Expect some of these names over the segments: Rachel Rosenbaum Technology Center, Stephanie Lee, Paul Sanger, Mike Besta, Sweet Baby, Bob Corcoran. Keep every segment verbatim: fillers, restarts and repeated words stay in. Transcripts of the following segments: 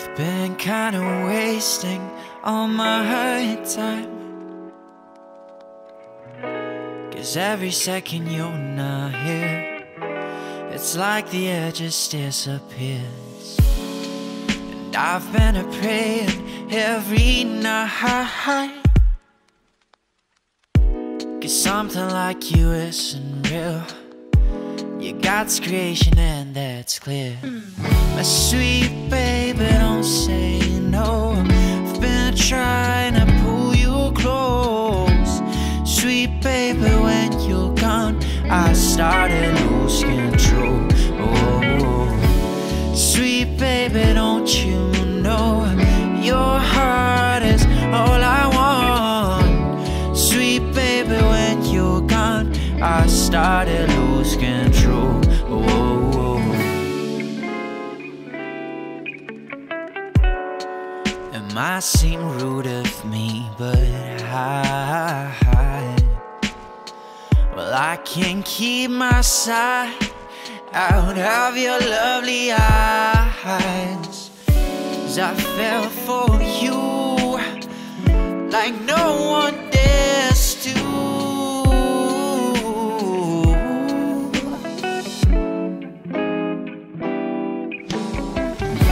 I've been kinda wasting all my time, 'cause every second you're not here, it's like the air just disappears. And I've been a praying every night, 'cause something like you isn't real. You're God's creation and that's clear. mm. My sweet baby, don't say no. I've been trying to pull you close. Sweet baby, when you're gone, I started to lose control. Oh, sweet baby, don't you know your heart is all I want. Sweet baby, when you're gone, I started to lose control. It might seem rude of me, but I, I well, I can't keep my sight out of your lovely eyes, 'cause I fell for you like no one dares to.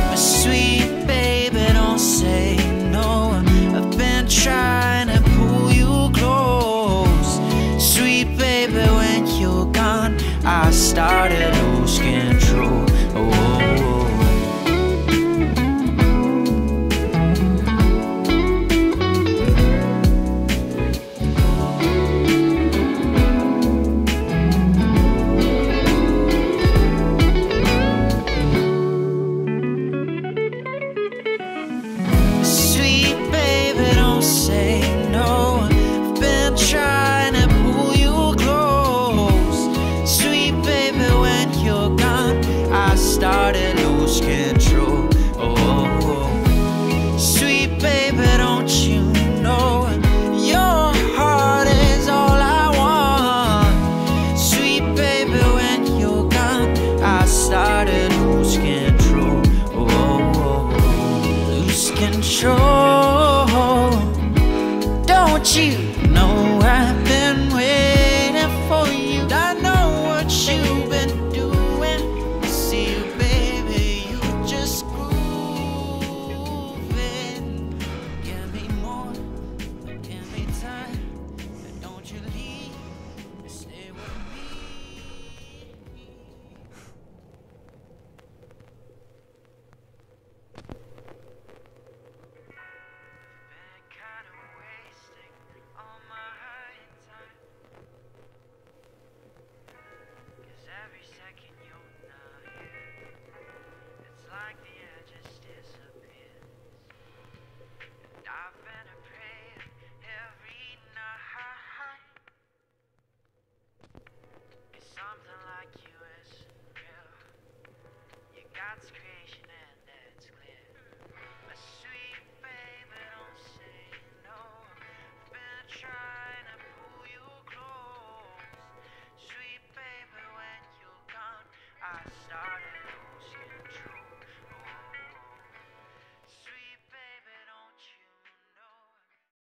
My sweet baby, don't say trying to pull you close. Sweet baby, when you're gone, I started to lose control. Control. Don't you know I've been waiting for you? I know what you've been doing. See, baby, you just grooving. Give me more, give me time, but don't you leave, stay with me. That's great.